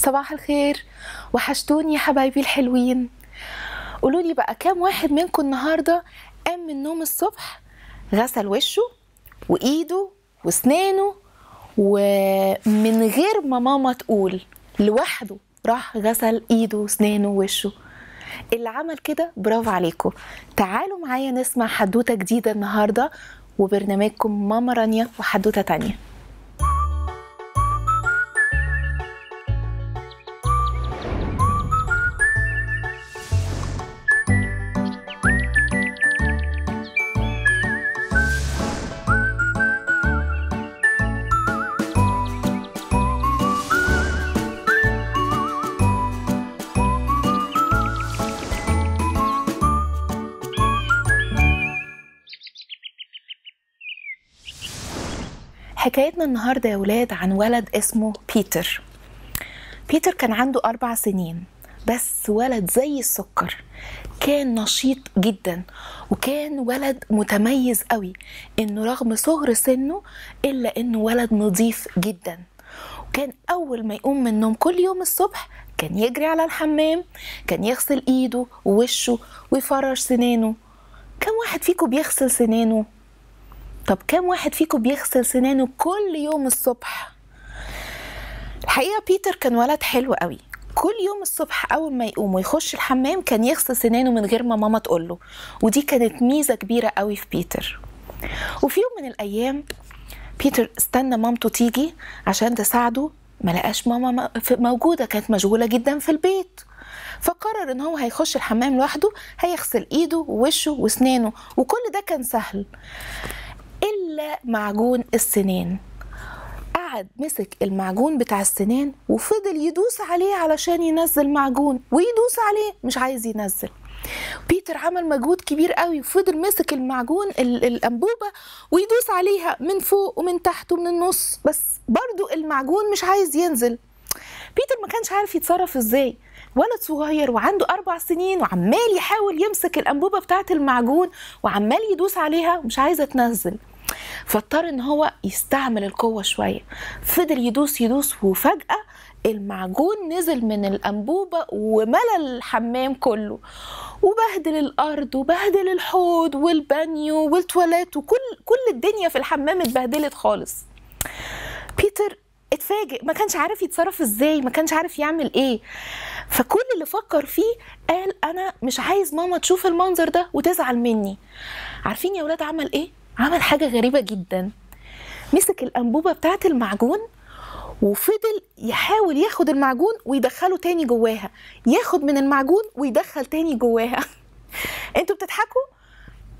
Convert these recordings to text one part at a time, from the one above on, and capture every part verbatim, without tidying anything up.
صباح الخير، وحشتوني يا حبايبي الحلوين. قولولي بقى، كام واحد منكم النهارده قام من النوم الصبح غسل وشه وايده واسنانه ومن غير ما ماما تقول، لوحده راح غسل ايده واسنانه ووشه؟ اللي عمل كده برافو عليكم. تعالوا معايا نسمع حدوته جديده النهارده، وبرنامجكم ماما رانيا وحدوته تانيه. حكايتنا النهاردة يا ولاد عن ولد اسمه بيتر. بيتر كان عنده أربع سنين بس، ولد زي السكر، كان نشيط جدا وكان ولد متميز قوي، إنه رغم صغر سنه إلا إنه ولد نظيف جدا. وكان أول ما يقوم من النوم كل يوم الصبح كان يجري على الحمام، كان يغسل إيده ووشه ويفرش سنانه. كم واحد فيكم بيغسل سنانه؟ طب كم واحد فيكم بيغسل سنانه كل يوم الصبح؟ الحقيقة بيتر كان ولد حلو قوي. كل يوم الصبح أول ما يقوم ويخش الحمام كان يغسل سنانه من غير ما ماما تقوله، ودي كانت ميزة كبيرة قوي في بيتر. وفي يوم من الأيام بيتر استنى مامته تيجي عشان تساعده، ما لقاش ماما موجودة، كانت مشغولة جدا في البيت. فقرر ان هو هيخش الحمام لوحده، هيغسل ايده ووشه وسنانه، وكل ده كان سهل إلا معجون السنان. قعد مسك المعجون بتاع السنان وفضل يدوس عليه علشان ينزل معجون، ويدوس عليه مش عايز ينزل. بيتر عمل مجهود كبير قوي، وفضل مسك المعجون الأنبوبة ويدوس عليها من فوق ومن تحت ومن النص، بس برضو المعجون مش عايز ينزل. بيتر ما كانش عارف يتصرف ازاي، ولد صغير وعنده أربع سنين وعمال يحاول يمسك الأنبوبة بتاعة المعجون وعمال يدوس عليها ومش عايزة تنزل. فاضطر ان هو يستعمل القوة شوية، فضل يدوس يدوس، وفجأة المعجون نزل من الأنبوبة وملى الحمام كله، وبهدل الأرض وبهدل الحوض والبانيو والتواليت، وكل كل الدنيا في الحمام اتبهدلت خالص. بيتر اتفاجئ، ما كانش عارف يتصرف ازاي، ما كانش عارف يعمل ايه. فكل اللي فكر فيه قال انا مش عايز ماما تشوف المنظر ده وتزعل مني. عارفين يا ولاد عمل ايه؟ عمل حاجة غريبة جدا. مسك الأنبوبة بتاعت المعجون وفضل يحاول ياخد المعجون ويدخله تاني جواها، ياخد من المعجون ويدخل تاني جواها. انتوا بتضحكوا؟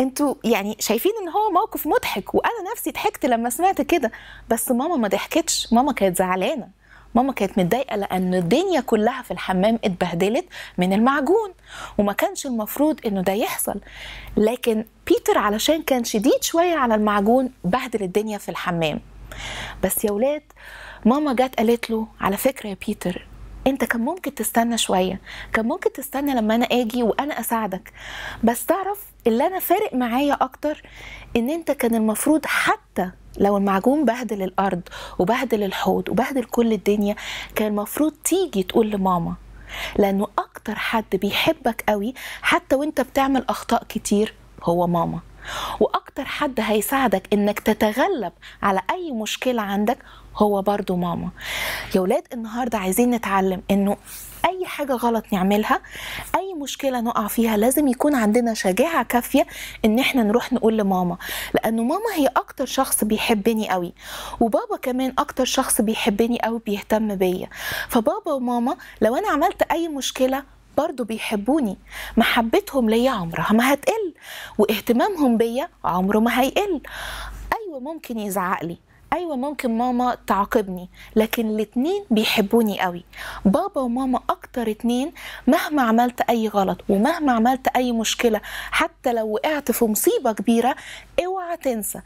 انتوا يعني شايفين ان هو موقف مضحك، وانا نفسي ضحكت لما سمعت كده، بس ماما ما ضحكتش، ماما كانت زعلانة، ماما كانت متضايقة لأن الدنيا كلها في الحمام اتبهدلت من المعجون، وما كانش المفروض إنه ده يحصل. لكن بيتر علشان كان شديد شوية على المعجون بهدل الدنيا في الحمام. بس يا ولاد، ماما جت قالت له على فكرة يا بيتر، أنت كان ممكن تستنى شوية، كان ممكن تستنى لما أنا آجي وأنا أساعدك، بس تعرف اللي أنا فارق معايا أكتر إن أنت كان المفروض حتى لو المعجون بهدل الأرض وبهدل الحوض وبهدل كل الدنيا كان المفروض تيجي تقول لماما، لأنه أكتر حد بيحبك قوي حتى وانت بتعمل أخطاء كتير هو ماما، وأكتر حد هيساعدك إنك تتغلب على أي مشكلة عندك هو برضو ماما. يا ولاد النهاردة عايزين نتعلم إنه أي حاجة غلط نعملها، أي مشكلة نقع فيها، لازم يكون عندنا شجاعة كافية إن إحنا نروح نقول لماما، لأنه ماما هي أكتر شخص بيحبني قوي، وبابا كمان أكتر شخص بيحبني قوي بيهتم بيا. فبابا وماما لو أنا عملت أي مشكلة برضو بيحبوني، محبتهم ليا عمرها ما هتقل، واهتمامهم بيا عمره ما هيقل. أيوة ممكن يزعقلي، أيوة ممكن ماما تعاقبني، لكن الاتنين بيحبوني قوي. بابا وماما أكتر اتنين مهما عملت أي غلط ومهما عملت أي مشكلة، حتى لو وقعت في مصيبة كبيرة، اوعى تنسى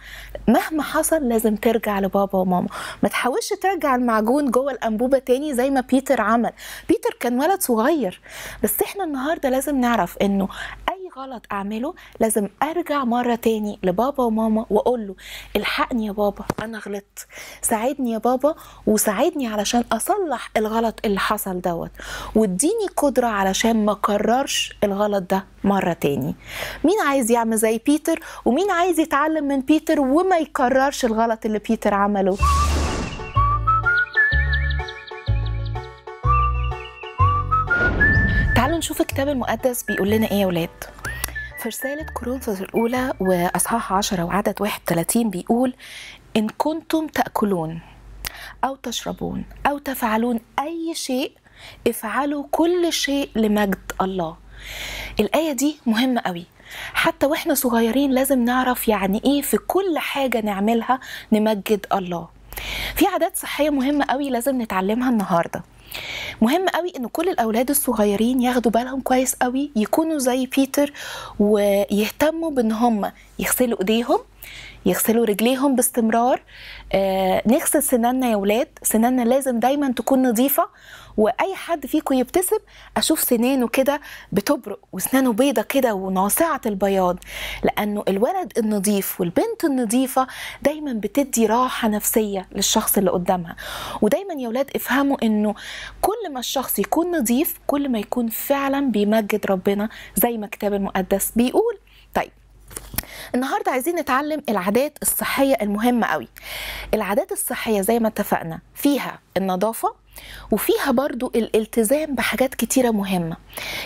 مهما حصل لازم ترجع لبابا وماما. ما تحاولش ترجع المعجون جوه الأنبوبة تاني زي ما بيتر عمل. بيتر كان ولد صغير، بس احنا النهاردة لازم نعرف إنه أي غلط اعمله لازم ارجع مره تاني لبابا وماما واقول له الحقني يا بابا انا غلطت، ساعدني يا بابا وساعدني علشان اصلح الغلط اللي حصل دوت، واديني قدره علشان ما اكررش الغلط ده مره تاني. مين عايز يعمل زي بيتر ومين عايز يتعلم من بيتر وما يكررش الغلط اللي بيتر عمله؟ تعالوا نشوف الكتاب المقدس بيقول لنا ايه يا ولاد. في رسالة كورنثوس الاولى واصحاح عشرة وعدد واحد وثلاثين بيقول ان كنتم تأكلون او تشربون او تفعلون اي شيء افعلوا كل شيء لمجد الله. الآية دي مهمة قوي، حتى واحنا صغيرين لازم نعرف يعني ايه في كل حاجة نعملها نمجد الله. في عادات صحية مهمة قوي لازم نتعلمها النهاردة. مهم قوي ان كل الاولاد الصغيرين ياخدوا بالهم كويس قوي، يكونوا زي بيتر ويهتموا بان هم يغسلوا ايديهم، يغسلوا رجليهم باستمرار، آه، نغسل سناننا يا ولاد، سناننا لازم دايما تكون نظيفه، واي حد فيكم يبتسم اشوف سنانه كده بتبرق وسنانه بيضه كده وناصعه البياض، لانه الولد النظيف والبنت النظيفه دايما بتدي راحه نفسيه للشخص اللي قدامها. ودايما يا ولاد افهموا انه كل ما الشخص يكون نظيف كل ما يكون فعلا بيمجد ربنا زي ما الكتاب المقدس بيقول. طيب النهارده عايزين نتعلم العادات الصحيه المهمه قوي. العادات الصحيه زي ما اتفقنا فيها النظافه وفيها برضو الالتزام بحاجات كتيرة مهمة.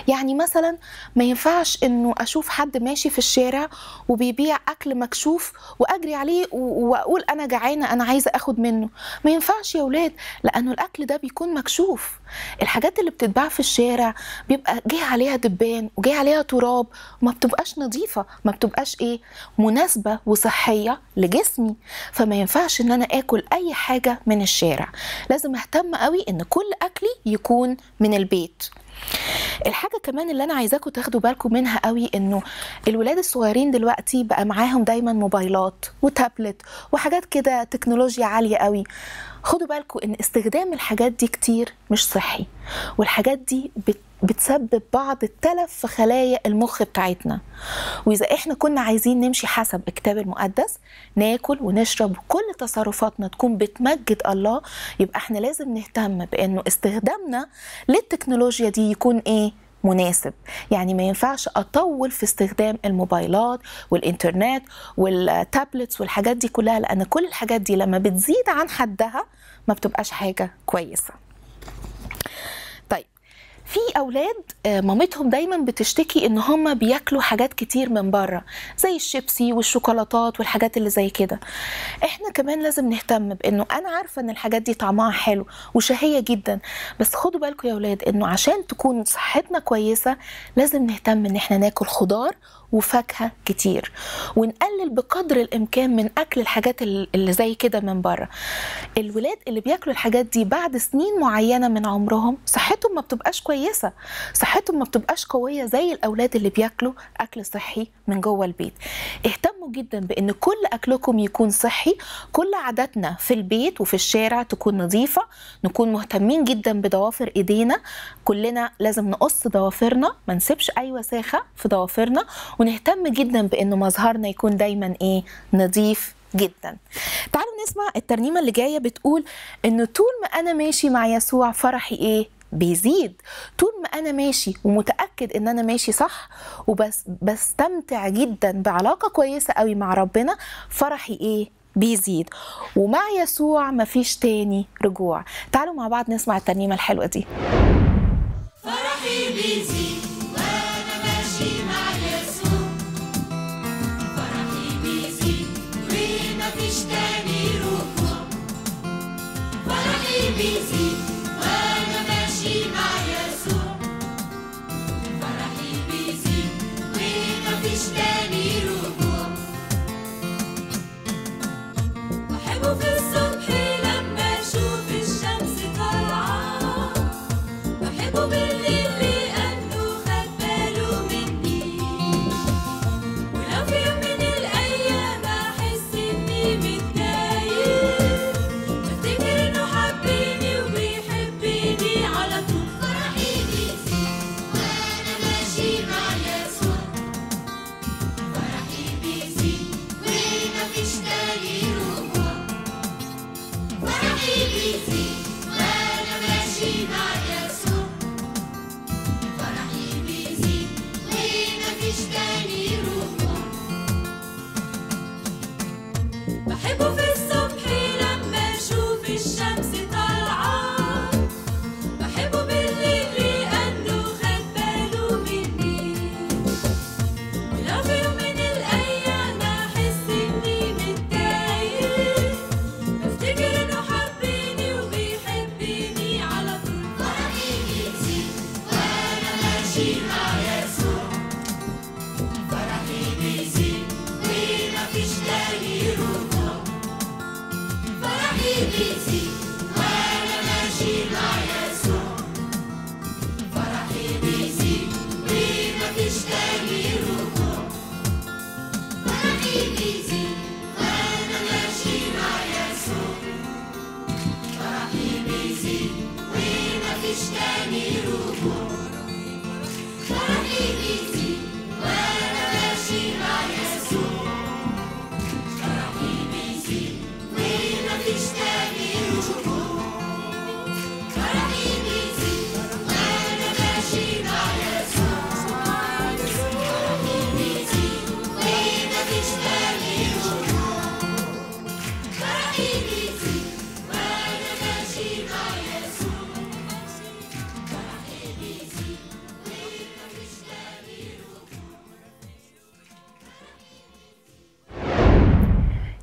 يعني مثلا ما ينفعش انه اشوف حد ماشي في الشارع وبيبيع اكل مكشوف واجري عليه واقول انا جعانة انا عايزة اخد منه، ما ينفعش يا ولاد، لانه الاكل ده بيكون مكشوف. الحاجات اللي بتتباع في الشارع بيبقى جاي عليها دبان وجاي عليها تراب، ما بتبقاش نظيفة، ما بتبقاش ايه مناسبة وصحية لجسمي. فما ينفعش ان انا اكل اي حاجة من الشارع، لازم اهتم قوي ان كل اكلي يكون من البيت. الحاجه كمان اللي انا عايزاكم تاخدوا بالكم منها قوي انه الولاد الصغيرين دلوقتي بقى معاهم دايما موبايلات وتابلت وحاجات كده تكنولوجيا عاليه قوي. خدوا بالكم ان استخدام الحاجات دي كتير مش صحي، والحاجات دي بت بتسبب بعض التلف في خلايا المخ بتاعتنا. واذا احنا كنا عايزين نمشي حسب الكتاب المقدس ناكل ونشرب وكل تصرفاتنا تكون بتمجد الله، يبقى احنا لازم نهتم بانه استخدامنا للتكنولوجيا دي يكون ايه مناسب. يعني ما ينفعش اطول في استخدام الموبايلات والانترنت والتابلتس والحاجات دي كلها، لان كل الحاجات دي لما بتزيد عن حدها ما بتبقاش حاجة كويسة. في اولاد مامتهم دايما بتشتكي ان هم بياكلوا حاجات كتير من بره زي الشيبسي والشوكولاتات والحاجات اللي زي كده. احنا كمان لازم نهتم بانه انا عارفه ان الحاجات دي طعمها حلو وشهيه جدا، بس خدوا بالكم يا اولاد انه عشان تكون صحتنا كويسه لازم نهتم ان احنا ناكل خضار وفاكهه كتير، ونقلل بقدر الامكان من اكل الحاجات اللي زي كده من بره. الولاد اللي بياكلوا الحاجات دي بعد سنين معينه من عمرهم صحتهم ما بتبقاش كويسه، صحتهم ما بتبقاش قويه زي الاولاد اللي بياكلوا اكل صحي من جوه البيت. اهتموا جدا بان كل اكلكم يكون صحي، كل عاداتنا في البيت وفي الشارع تكون نظيفه، نكون مهتمين جدا بضوافر ايدينا، كلنا لازم نقص ضوافرنا، ما نسيبش اي وساخه في ضوافرنا، ونهتم جدا بانه مظهرنا يكون دايما ايه نظيف جدا. تعالوا نسمع الترنيمه اللي جايه بتقول انه طول ما انا ماشي مع يسوع فرحي ايه بيزيد. طول ما انا ماشي ومتاكد ان انا ماشي صح وبس بستمتع جدا بعلاقه كويسه قوي مع ربنا فرحي ايه بيزيد، ومع يسوع مفيش تاني رجوع. تعالوا مع بعض نسمع الترنيمه الحلوه دي. فرحي بيزيد وانا ماشي مع يسوع، فرحي بيزيد ومفيش تاني رجوع، فرحي بيزيد وانا مع يسوع، فرحي بيزيد ومفيش تاني رجوع. بحبه في الصبح لما اشوف الشمس طالعه، بحبه بالليل لانه خد باله مني، ولو في يوم من الايام احس اني متضايق بفتكر انه حبني وبيحبني. فرحي بيزيد وأنا ماشي مع يسوع،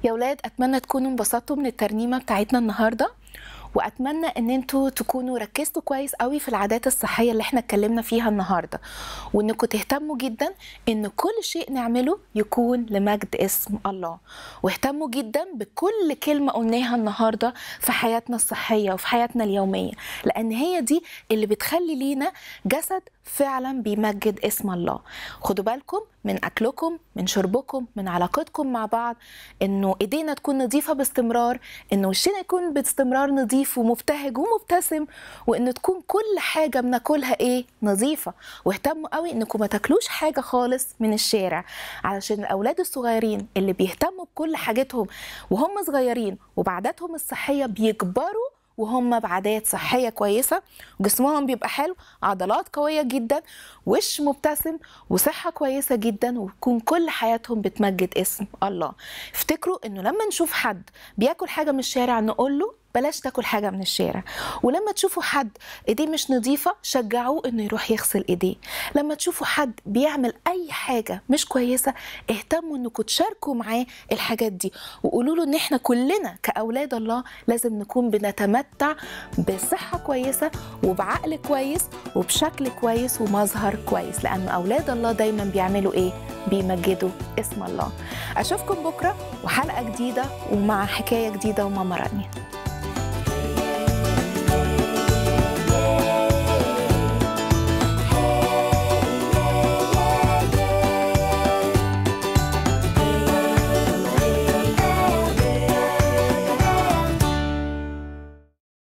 يا ولاد اتمنى تكونوا انبسطتوا من الترنيمه بتاعتنا النهارده، واتمنى ان انتوا تكونوا ركزتوا كويس قوي في العادات الصحيه اللي احنا اتكلمنا فيها النهارده، وانكم تهتموا جدا ان كل شيء نعمله يكون لمجد اسم الله، واهتموا جدا بكل كلمه قلناها النهارده في حياتنا الصحيه وفي حياتنا اليوميه، لان هي دي اللي بتخلي لينا جسد فعلا بيمجد اسم الله. خدوا بالكم من اكلكم، من شربكم، من علاقتكم مع بعض، انه ايدينا تكون نظيفه باستمرار، انه وشنا يكون باستمرار نظيف ومبتهج ومبتسم، وان تكون كل حاجه بناكلها ايه نظيفه. واهتموا قوي انكم ما تاكلوش حاجه خالص من الشارع، علشان الاولاد الصغيرين اللي بيهتموا بكل حاجتهم وهم صغيرين وبعاداتهم الصحيه بيكبروا وهم بعادات صحيه كويسه، جسمهم بيبقى حلو، عضلات قويه جدا، وش مبتسم، وصحه كويسه جدا، وتكون كل حياتهم بتمجد اسم الله. افتكروا انه لما نشوف حد بياكل حاجه من الشارع نقول له بلاش تاكل حاجه من الشارع، ولما تشوفوا حد ايديه مش نظيفه شجعوه انه يروح يغسل ايديه، لما تشوفوا حد بيعمل اي حاجه مش كويسه اهتموا انكم تشاركوا معاه الحاجات دي، وقولوا له ان احنا كلنا كاولاد الله لازم نكون بنتمتع بصحه كويسه وبعقل كويس وبشكل كويس ومظهر كويس، لان اولاد الله دايما بيعملوا ايه؟ بيمجدوا اسم الله. اشوفكم بكره وحلقه جديده ومع حكايه جديده وماما رانيا.